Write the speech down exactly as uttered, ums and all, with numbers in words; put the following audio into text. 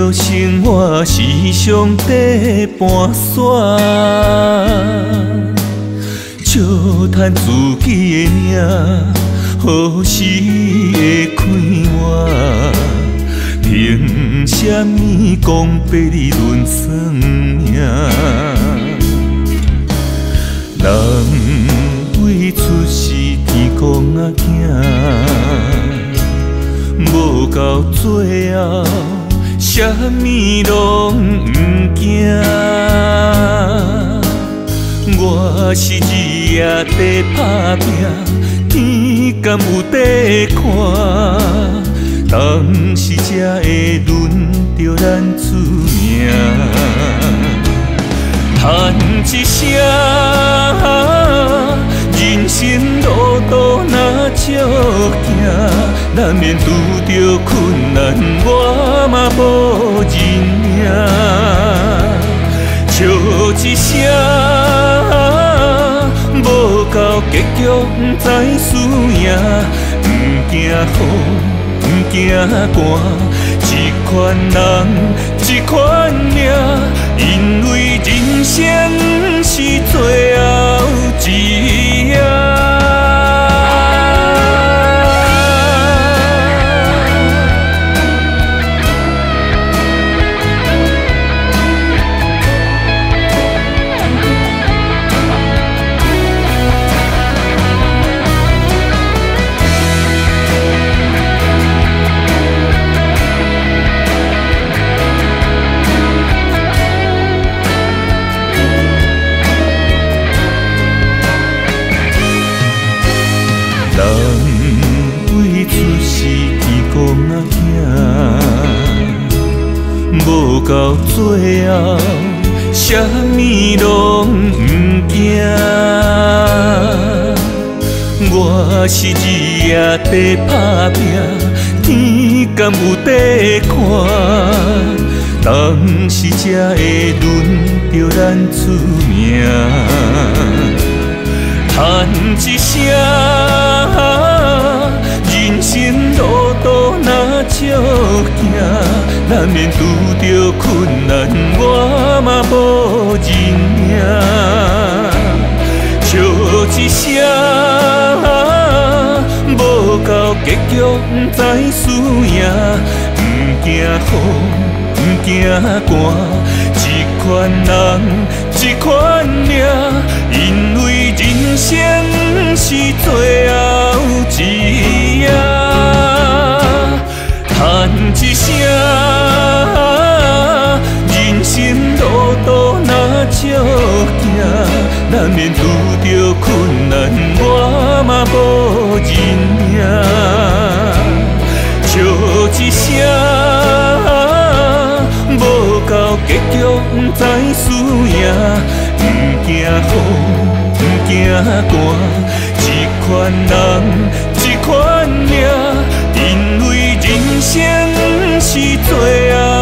着生活是上帝盘算，笑叹自己的命，何时会快活？凭什么讲白你论算命？人为出世天公仔囝，无到最后，啥物拢唔惊。 我是日夜在打拼，天敢有在看？当时才会轮到咱出名，叹一声，人生路途若照行，难免遇到困难，我嘛无认命。 笑一声，无到结局不知输赢，不惊风，不惊寒，一款人，一款命，因为人生是最后一夜。 无到最后，啥物拢唔惊。我是日夜在打拼，天敢有在看？当时才会轮到咱出名。叹一声，人生路途若照行。 难免遇到困难，我嘛无认命。笑一声，无到结局不知输赢，不惊风，不惊寒，一款人，一款命，因为人生是最后一夜。叹一声。 少行，难免遇到困难，我嘛无认命。笑一声，无到结局不知输赢，不惊风，不惊寒，一款人，一款命，因为人生是最后。